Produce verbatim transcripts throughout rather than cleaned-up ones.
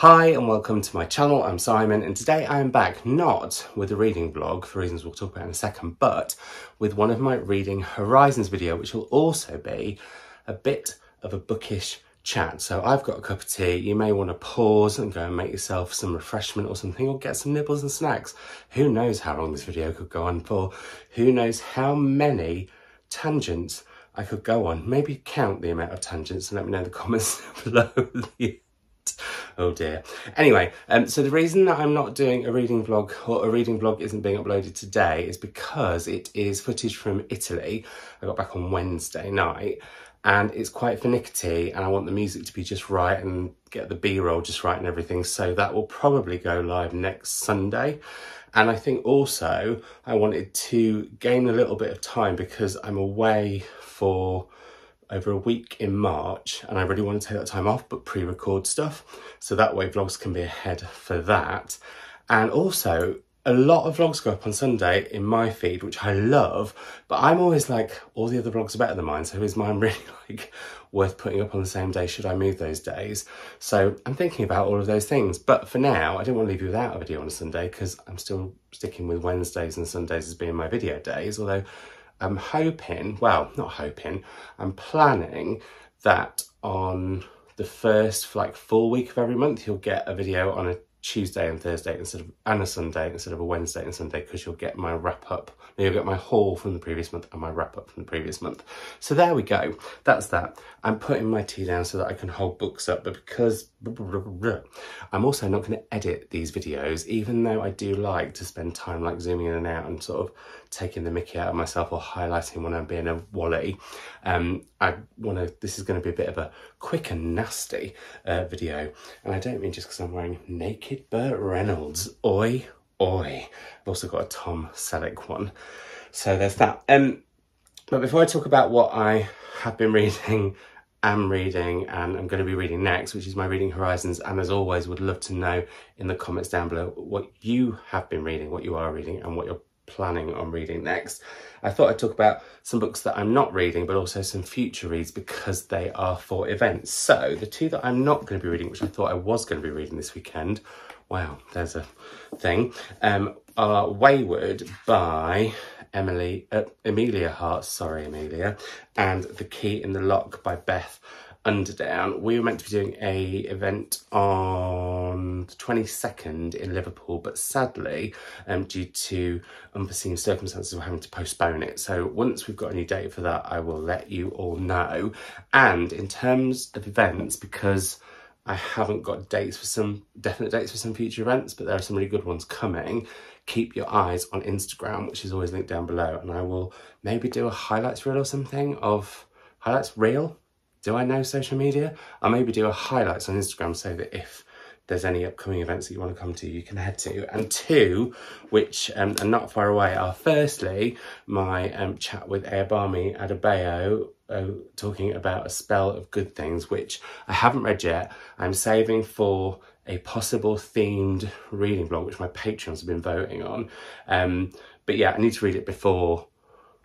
Hi and welcome to my channel, I'm Simon, and today I am back not with a reading blog, for reasons we'll talk about in a second, but with one of my Reading Horizons video, which will also be a bit of a bookish chat. So I've got a cup of tea, you may want to pause and go and make yourself some refreshment or something, or get some nibbles and snacks. Who knows how long this video could go on for, who knows how many tangents I could go on. Maybe count the amount of tangents and let me know in the comments below. Oh dear. Anyway, um, so the reason that I'm not doing a reading vlog, or a reading vlog isn't being uploaded today, is because it is footage from Italy. I got back on Wednesday night and it's quite finicky and I want the music to be just right and get the B-roll just right and everything. So that will probably go live next Sunday. And I think also I wanted to gain a little bit of time because I'm away for over a week in March and I really want to take that time off but pre-record stuff, so that way vlogs can be ahead for that. And also a lot of vlogs go up on Sunday in my feed, which I love, but I'm always like, all the other vlogs are better than mine, so is mine really like worth putting up on the same day? Should I move those days? So I'm thinking about all of those things, but for now I don't want to leave you without a video on a Sunday because I'm still sticking with Wednesdays and Sundays as being my video days, although I'm hoping, well, not hoping, I'm planning that on the first, like, full week of every month, you'll get a video on a Tuesday and Thursday instead of, and a Sunday instead of a Wednesday and Sunday, because you'll get my wrap up, you'll get my haul from the previous month and my wrap up from the previous month. So there we go, that's that. I'm putting my tea down so that I can hold books up, but because I'm also not going to edit these videos, even though I do like to spend time like zooming in and out and sort of taking the mickey out of myself or highlighting when I'm being a wally. Um, I want to, this is going to be a bit of a quick and nasty uh, video, and I don't mean just because I'm wearing naked Burt Reynolds, oi, oi. I've also got a Tom Selleck one. So there's that. Um, but before I talk about what I have been reading, am reading, and I'm going to be reading next, which is my Reading Horizons, and as always, would love to know in the comments down below what you have been reading, what you are reading, and what you're planning on reading next. I thought I'd talk about some books that I'm not reading, but also some future reads because they are for events. So the two that I'm not going to be reading, which I thought I was going to be reading this weekend, wow, there's a thing, um, are Weyward by Emily, uh, Amelia Hart, sorry Amelia, and The Key in the Lock by Beth Underdown. We were meant to be doing a event on the twenty-second in Liverpool, but sadly, um, due to unforeseen circumstances, we're having to postpone it. So once we've got a new date for that, I will let you all know. And in terms of events, because I haven't got dates for some, definite dates for some future events, but there are some really good ones coming, keep your eyes on Instagram, which is always linked down below, and I will maybe do a highlights reel or something of, highlights reel? Do I know social media? I'll maybe do a highlights on Instagram so that if there's any upcoming events that you want to come to, you can head to. And two, which um, are not far away, are firstly, my um, chat with Ayobami Adebayo, uh, talking about A Spell of Good Things, which I haven't read yet. I'm saving for a possible themed reading blog, which my patrons have been voting on. Um, but yeah, I need to read it before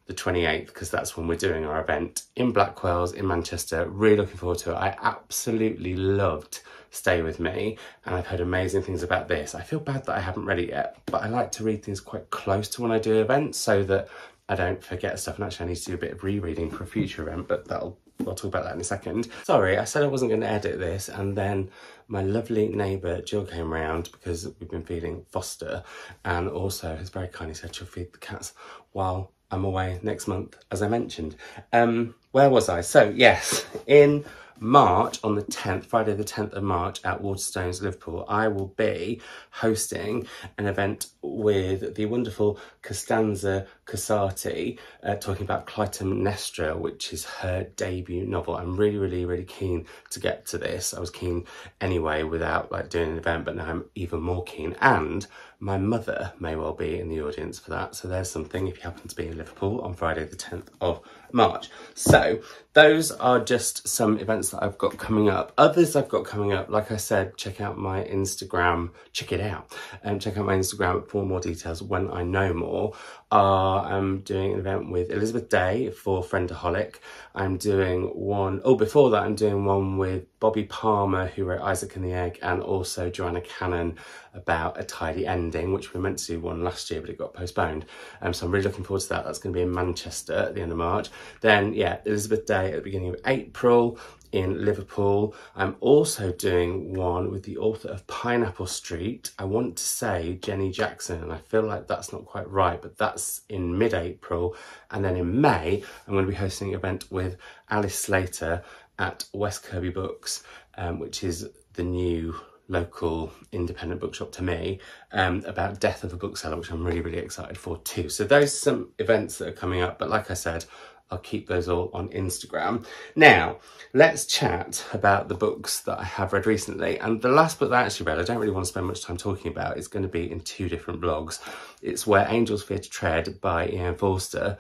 the twenty-eighth, because that's when we're doing our event in Blackwell's in Manchester. Really looking forward to it. I absolutely loved Stay With Me, and I've heard amazing things about this. I feel bad that I haven't read it yet, but I like to read things quite close to when I do events so that I don't forget stuff, and actually I need to do a bit of rereading for a future event, but that'll, I'll talk about that in a second. Sorry, I said I wasn't going to edit this, and then my lovely neighbour Jill came round because we've been feeding Foster, and also has very kindly said she'll feed the cats while I'm away next month, as I mentioned. Um, where was I? So yes, in March, on the tenth, Friday the tenth of March at Waterstones, Liverpool, I will be hosting an event with the wonderful Costanza Casati, uh, talking about Clytemnestra, which is her debut novel. I'm really, really, really keen to get to this. I was keen anyway without like doing an event, but now I'm even more keen. And my mother may well be in the audience for that. So there's something if you happen to be in Liverpool on Friday the tenth of March. So those are just some events that I've got coming up. Others I've got coming up, like I said, check out my Instagram, check it out, and um, check out my Instagram for more details when I know more. Uh, I'm doing an event with Elizabeth Day for Friendaholic. I'm doing one, oh, before that I'm doing one with Bobby Palmer, who wrote Isaac and the Egg, and also Joanna Cannon about A Tidy Ending, which we meant to do one last year, but it got postponed. Um, so I'm really looking forward to that. That's going to be in Manchester at the end of March. Then, yeah, Elizabeth Day at the beginning of April in Liverpool. I'm also doing one with the author of Pineapple Street. I want to say Jenny Jackson, and I feel like that's not quite right, but that's in mid-April. And then in May, I'm going to be hosting an event with Alice Slater at West Kirby Books, um, which is the new local independent bookshop to me, um, about Death of a Bookseller, which I'm really, really excited for too. So those are some events that are coming up, but like I said, I'll keep those all on Instagram. Now, let's chat about the books that I have read recently. And the last book that I actually read, I don't really want to spend much time talking about. It's going to be in two different blogs. It's Where Angels Fear to Tread by E. M. Forster.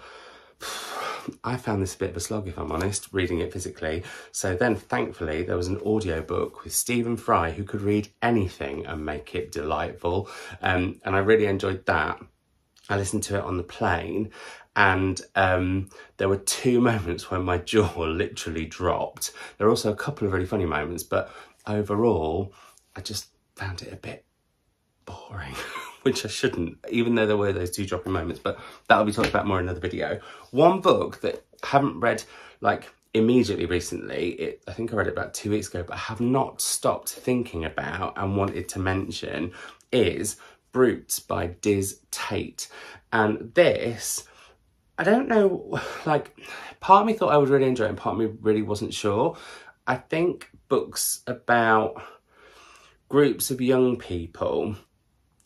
I found this a bit of a slog, if I'm honest, reading it physically. So then, thankfully, there was an audiobook with Stephen Fry, who could read anything and make it delightful. Um, and I really enjoyed that. I listened to it on the plane, and um, there were two moments when my jaw literally dropped. There were also a couple of really funny moments, but overall, I just found it a bit boring. Which I shouldn't, even though there were those two dropping moments, but that'll be talked about more in another video. One book that I haven't read, like, immediately recently, it, I think I read it about two weeks ago, but I have not stopped thinking about and wanted to mention, is Brutes by Diz Tate. And this, I don't know, like, part of me thought I would really enjoy it, and part of me really wasn't sure. I think books about groups of young people,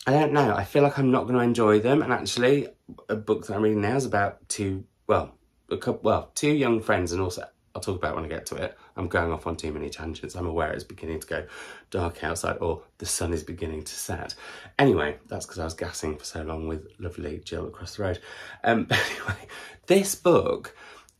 I don't know, I feel like I'm not going to enjoy them. And actually, a book that I'm reading now is about two, well, a couple, well, two young friends, and also, I'll talk about it when I get to it. I'm going off on too many tangents. I'm aware it's beginning to go dark outside, or the sun is beginning to set. Anyway, that's because I was gassing for so long with lovely Jill across the road. Um, but anyway, this book,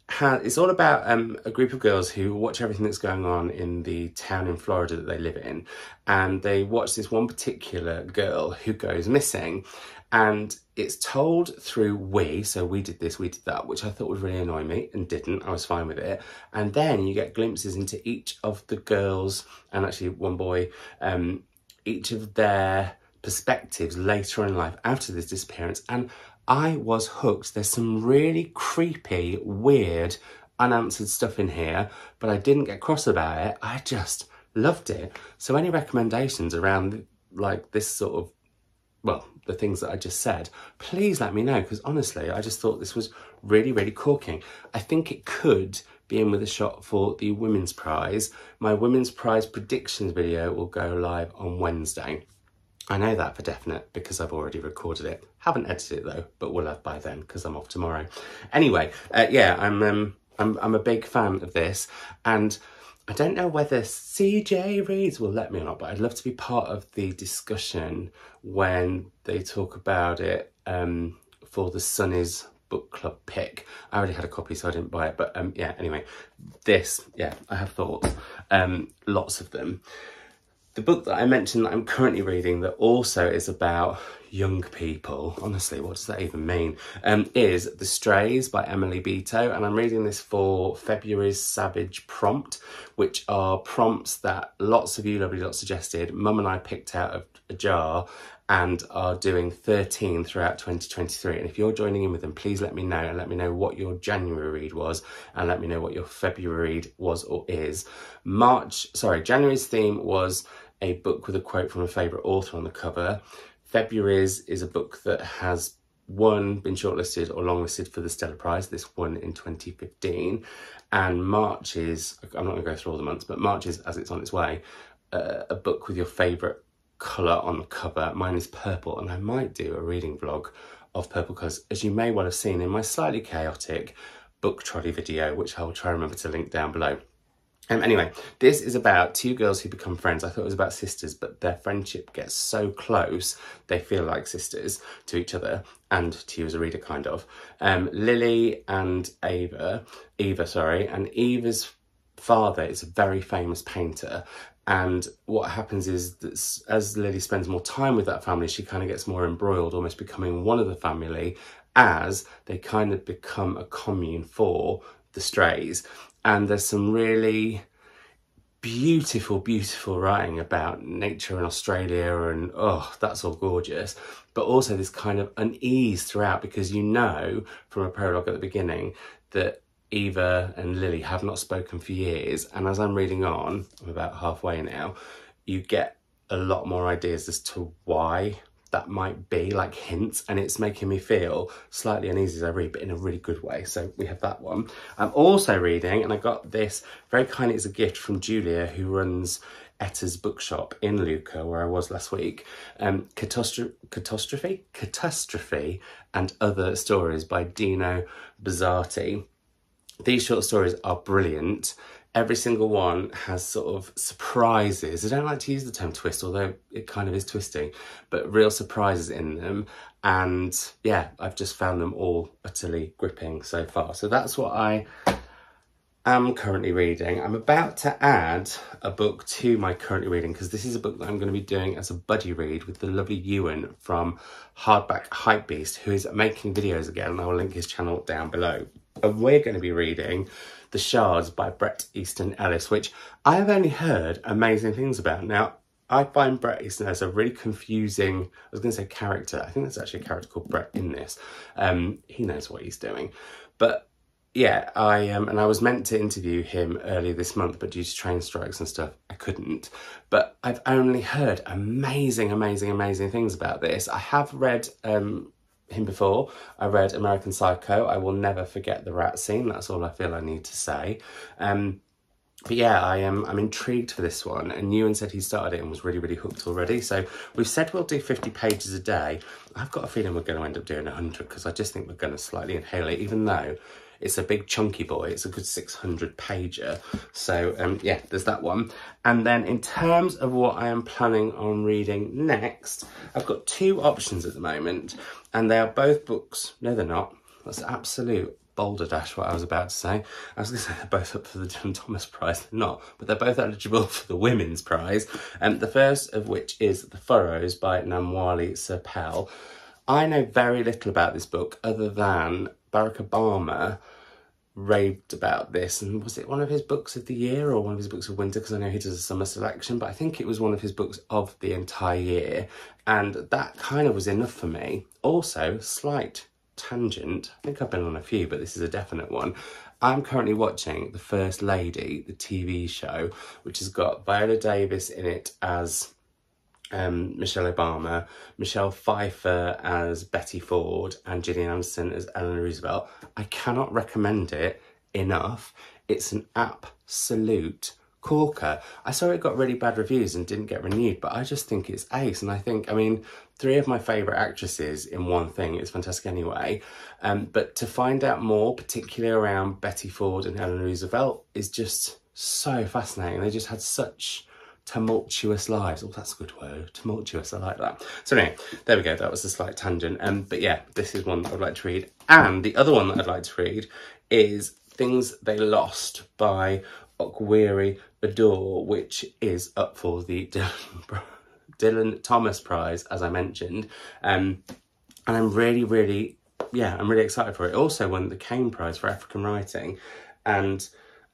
has, it's all about um, a group of girls who watch everything that's going on in the town in Florida that they live in, and they watch this one particular girl who goes missing, and it's told through we, so we did this, we did that, which I thought would really annoy me, and didn't, I was fine with it. And then you get glimpses into each of the girls, and actually one boy, um, each of their perspectives later in life after this disappearance, and I was hooked. There's some really creepy, weird, unanswered stuff in here, but I didn't get cross about it. I just loved it. So any recommendations around, like, this sort of, well, the things that I just said, please let me know, because honestly, I just thought this was really, really corking. I think it could be in with a shot for the Women's Prize. My Women's Prize predictions video will go live on Wednesday. I know that for definite because I've already recorded it. Haven't edited it though, but will have by then because I'm off tomorrow. Anyway, uh, yeah, I'm, um, I'm, I'm a big fan of this, and I don't know whether C J Reads will let me or not, but I'd love to be part of the discussion when they talk about it um, for the Sunny's book club pick. I already had a copy, so I didn't buy it, but um, yeah, anyway, this, yeah, I have thoughts, um, lots of them. The book that I mentioned that I'm currently reading that also is about young people, honestly, what does that even mean, um, is The Strays by Emily Bitto, and I'm reading this for February's Savage Prompt, which are prompts that lots of you lovely lot suggested, Mum and I picked out of a jar, and are doing thirteen throughout twenty twenty-three. And if you're joining in with them, please let me know, and let me know what your January read was, and let me know what your February read was or is. March, sorry, January's theme was a book with a quote from a favourite author on the cover. February's is a book that has one been shortlisted or longlisted for the Stella Prize, this one in twenty fifteen. And March's, I'm not going to go through all the months, but March's, as it's on its way, uh, a book with your favourite colour on the cover. Mine is purple, and I might do a reading vlog of purple colours, as you may well have seen in my slightly chaotic book trolley video, which I'll try and remember to link down below. Um, anyway, this is about two girls who become friends. I thought it was about sisters, but their friendship gets so close, they feel like sisters to each other and to you as a reader, kind of. Um, Lily and Ava, Eva, sorry, and Eva's father is a very famous painter. And what happens is that as Lily spends more time with that family, she kind of gets more embroiled, almost becoming one of the family, as they kind of become a commune for the Strays. And there's some really beautiful, beautiful writing about nature in Australia, and oh, that's all gorgeous. But also this kind of unease throughout, because you know from a prologue at the beginning that Eva and Lily have not spoken for years. And as I'm reading on, I'm about halfway now, you get a lot more ideas as to why that might be, like hints, and it's making me feel slightly uneasy as I read, but in a really good way. So we have that one. I'm also reading, and I got this very kindly as a gift from Julia, who runs Etta's Bookshop in Luca, where I was last week. Um, Catastro Catastrophe? Catastrophe and Other Stories by Dino Bizzarti. These short stories are brilliant. Every single one has sort of surprises. I don't like to use the term twist, although it kind of is twisting, but real surprises in them. And yeah, I've just found them all utterly gripping so far. So that's what I am currently reading. I'm about to add a book to my currently reading, because this is a book that I'm going to be doing as a buddy read with the lovely Ewan from Hardback Hypebeast, who is making videos again, and I will link his channel down below. And we're going to be reading The Shards by Bret Easton Ellis, which I have only heard amazing things about. Now, I find Bret Easton Ellis a really confusing, I was going to say character. I think there's actually a character called Bret in this. Um, he knows what he's doing. But yeah, I um, and I was meant to interview him earlier this month, but due to train strikes and stuff, I couldn't. But I've only heard amazing, amazing, amazing things about this. I have read... Um, him before. I read American Psycho. I will never forget the rat scene. That's all I feel I need to say. Um, but yeah, I am, I'm intrigued for this one. And Ewan said he started it and was really, really hooked already. So we've said we'll do fifty pages a day. I've got a feeling we're going to end up doing one hundred, because I just think we're going to slightly inhale it, even though it's a big chunky boy. It's a good six hundred pager. So um, yeah, there's that one. And then in terms of what I am planning on reading next, I've got two options at the moment. And they are both books, no they're not, that's absolute boulder dash what I was about to say. I was going to say they're both up for the Dylan Thomas Prize, they're not, but they're both eligible for the Women's Prize. And um, the first of which is The Furrows by Namwali Serpell. I know very little about this book other than Barack Obama raved about this, and was it one of his books of the year or one of his books of winter, because I know he does a summer selection, but I think it was one of his books of the entire year, and that kind of was enough for me. Also, slight tangent, I think I've been on a few, but this is a definite one. I'm currently watching The First Lady, the T V show, which has got Viola Davis in it as Um, Michelle Obama, Michelle Pfeiffer as Betty Ford, and Gillian Anderson as Eleanor Roosevelt. I cannot recommend it enough. It's an absolute corker. I saw it got really bad reviews and didn't get renewed, but I just think it's ace. And I think, I mean, three of my favourite actresses in one thing. It's fantastic anyway. Um, but to find out more, particularly around Betty Ford and Eleanor Roosevelt, is just so fascinating. They just had such... tumultuous lives. Oh, that's a good word. Tumultuous. I like that. So anyway, there we go. That was a slight tangent. Um, but yeah, this is one that I'd like to read. And the other one that I'd like to read is Things They Lost by Okwiri Ador, which is up for the Dylan, Dylan Thomas Prize, as I mentioned. Um, and I'm really, really, yeah, I'm really excited for it. Also won the Kane Prize for African Writing. And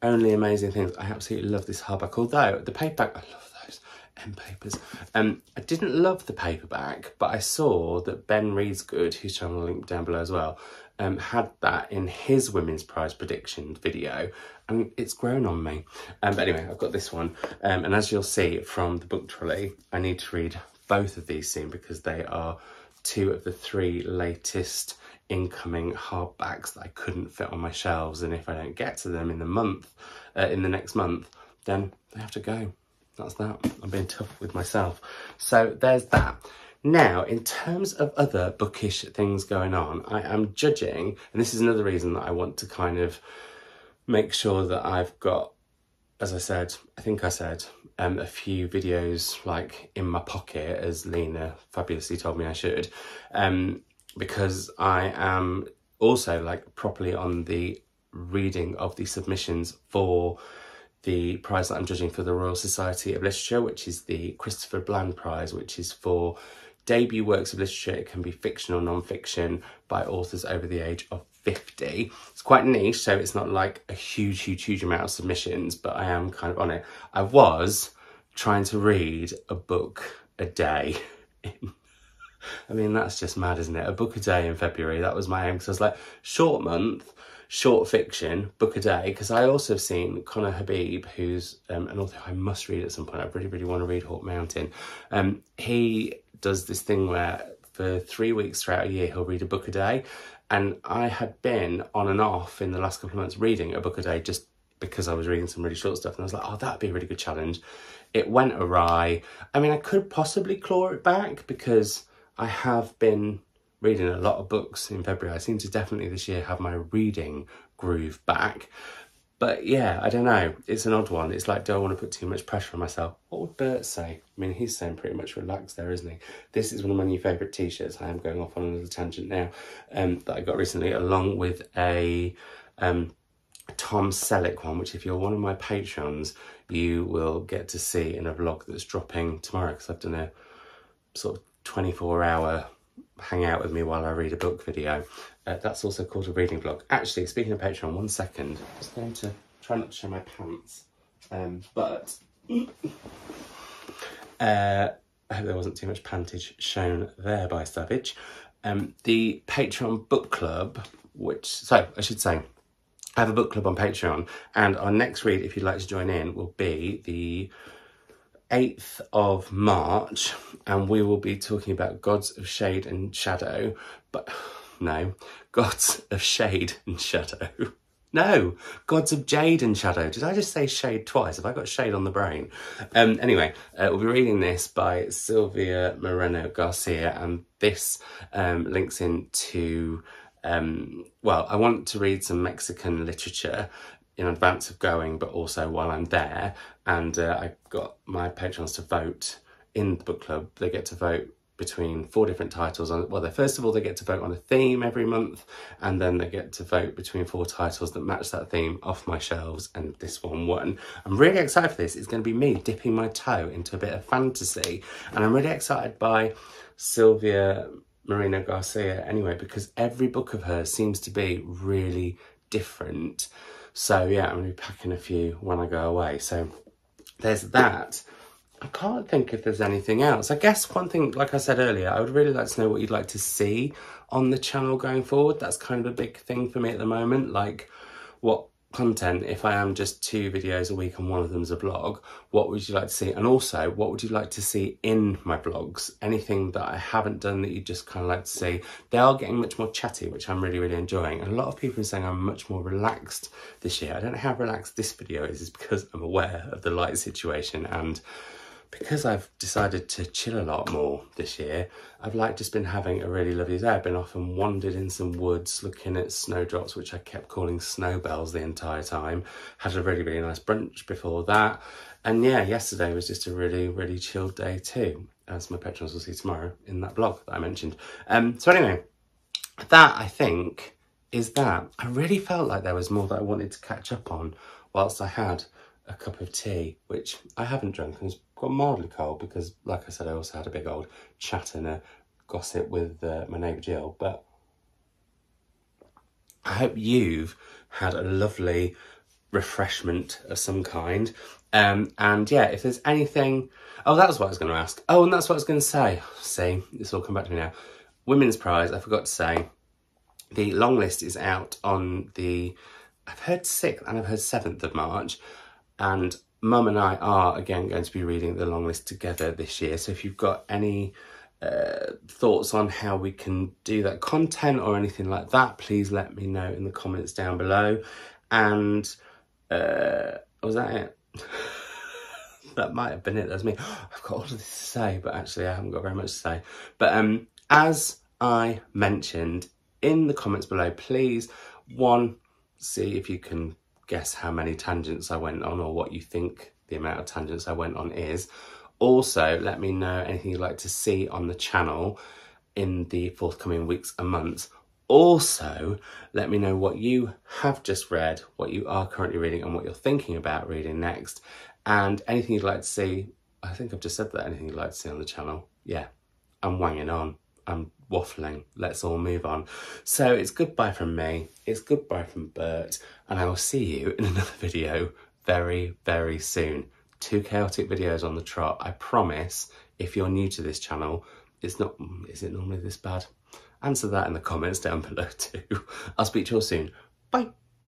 only amazing things. I absolutely love this hardback, although the paperback, I love those end papers. Um, I didn't love the paperback, but I saw that Ben Reedsgood, whose channel I'll link down below as well, um, had that in his Women's Prize prediction video, and it's grown on me. Um, but anyway, I've got this one, um, and as you'll see from the book trolley, I need to read both of these soon, because they are two of the three latest incoming hardbacks that I couldn't fit on my shelves, and if I don't get to them in the month, uh, in the next month, then they have to go. That's that. I'm being tough with myself. So there's that. Now, in terms of other bookish things going on, I am judging, and this is another reason that I want to kind of make sure that I've got as I said, I think I said, um, a few videos like in my pocket, as Lena fabulously told me I should, um, because I am also like properly on the reading of the submissions for the prize that I'm judging for the Royal Society of Literature, which is the Christopher Bland Prize, which is for debut works of literature. It can be fiction or non-fiction by authors over the age of fifty. It's quite niche, so it's not like a huge, huge, huge amount of submissions, but I am kind of on it. I was trying to read a book a day. I mean, that's just mad, isn't it? A book a day in February. That was my aim, because I was like, short month, short fiction, book a day. Because I also have seen Conor Habib, who's um, an author I must read at some point. I really, really want to read Hawk Mountain. Um, he does this thing where for three weeks throughout a year, he'll read a book a day. And I had been on and off in the last couple of months reading a book a day just because I was reading some really short stuff. And I was like, oh, that'd be a really good challenge. It went awry. I mean, I could possibly claw it back because I have been reading a lot of books in February. I seem to definitely this year have my reading groove back. But yeah, I don't know. It's an odd one. It's like, do I want to put too much pressure on myself? What would Bert say? I mean, he's saying pretty much relax there, isn't he? This is one of my new favourite t-shirts. I am going off on another tangent now, um, that I got recently, along with a um, Tom Selleck one, which if you're one of my patrons, you will get to see in a vlog that's dropping tomorrow, because I've done a sort of twenty-four hour hang out with me while I read a book video. Uh, that's also called a reading vlog. Actually, speaking of Patreon, one second. I'm just going to try not to show my pants. Um, but uh, I hope there wasn't too much pantage shown there by Savage. Um, the Patreon book club, which, so I should say, I have a book club on Patreon, and our next read, if you'd like to join in, will be the eighth of March, and we will be talking about Gods of Shade and Shadow, but no, Gods of Shade and Shadow. No, Gods of Jade and Shadow. Did I just say shade twice? Have I got shade on the brain? Um, anyway, uh, we'll be reading this by Sylvia Moreno Garcia, and this um, links into, um, well, I want to read some Mexican literature in advance of going, but also while I'm there. And uh, I got my patrons to vote in the book club. They get to vote between four different titles. On, well, they, first of all, they get to vote on a theme every month, and then they get to vote between four titles that match that theme off my shelves, and this one won. I'm really excited for this. It's going to be me dipping my toe into a bit of fantasy. And I'm really excited by Sylvia Moreno Garcia anyway, because every book of hers seems to be really different. So yeah, I'm going to be packing a few when I go away. So there's that. I can't think if there's anything else. I guess one thing, like I said earlier, I would really like to know what you'd like to see on the channel going forward. That's kind of a big thing for me at the moment. Like, what content, if I am just two videos a week and one of them's a vlog, what would you like to see? And also, what would you like to see in my vlogs? Anything that I haven't done that you just kind of like to see? They are getting much more chatty, which I'm really, really enjoying. And a lot of people are saying I'm much more relaxed this year. I don't know how relaxed this video is, is because I'm aware of the light situation, and because I've decided to chill a lot more this year, I've like just been having a really lovely day. I've been off and wandered in some woods, looking at snowdrops, which I kept calling snowbells the entire time. Had a really, really nice brunch before that. And yeah, yesterday was just a really, really chilled day too, as my patrons will see tomorrow in that vlog that I mentioned. Um, so anyway, that I think is that. I really felt like there was more that I wanted to catch up on whilst I had a cup of tea, which I haven't drunk, and it's got mildly cold because, like I said, I also had a big old chat and a gossip with uh, my neighbour Jill. But I hope you've had a lovely refreshment of some kind. Um, and yeah, if there's anything, oh, that's what I was going to ask. Oh, and that's what I was going to say. See, it's all come back to me now. Women's prize, I forgot to say. The long list is out on the, I've heard sixth and I've heard seventh of March. And Mum and I are, again, going to be reading the long list together this year. So if you've got any uh, thoughts on how we can do that content or anything like that, please let me know in the comments down below. And uh, was that it? That might have been it. That's me. I've got all of this to say, but actually I haven't got very much to say. But um, as I mentioned, in the comments below, please, one, see if you can guess how many tangents I went on, or what you think the amount of tangents I went on is. Also, let me know anything you'd like to see on the channel in the forthcoming weeks and months. Also, let me know what you have just read, what you are currently reading, and what you're thinking about reading next, and anything you'd like to see. I think I've just said that, anything you'd like to see on the channel. Yeah, I'm wanging on. I'm waffling. Let's all move on. So it's goodbye from me. It's goodbye from Bert. And I will see you in another video very, very soon. Two chaotic videos on the trot. I promise, if you're new to this channel, it's not... Is it normally this bad? Answer that in the comments down below too. I'll speak to you all soon. Bye.